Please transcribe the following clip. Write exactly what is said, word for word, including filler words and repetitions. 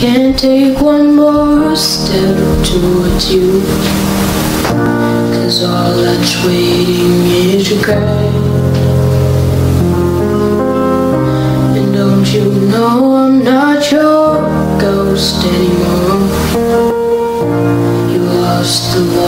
can't take one more step towards you, 'cause all that's waiting is your cry. And don't you know I'm not your ghost anymore? You lost the love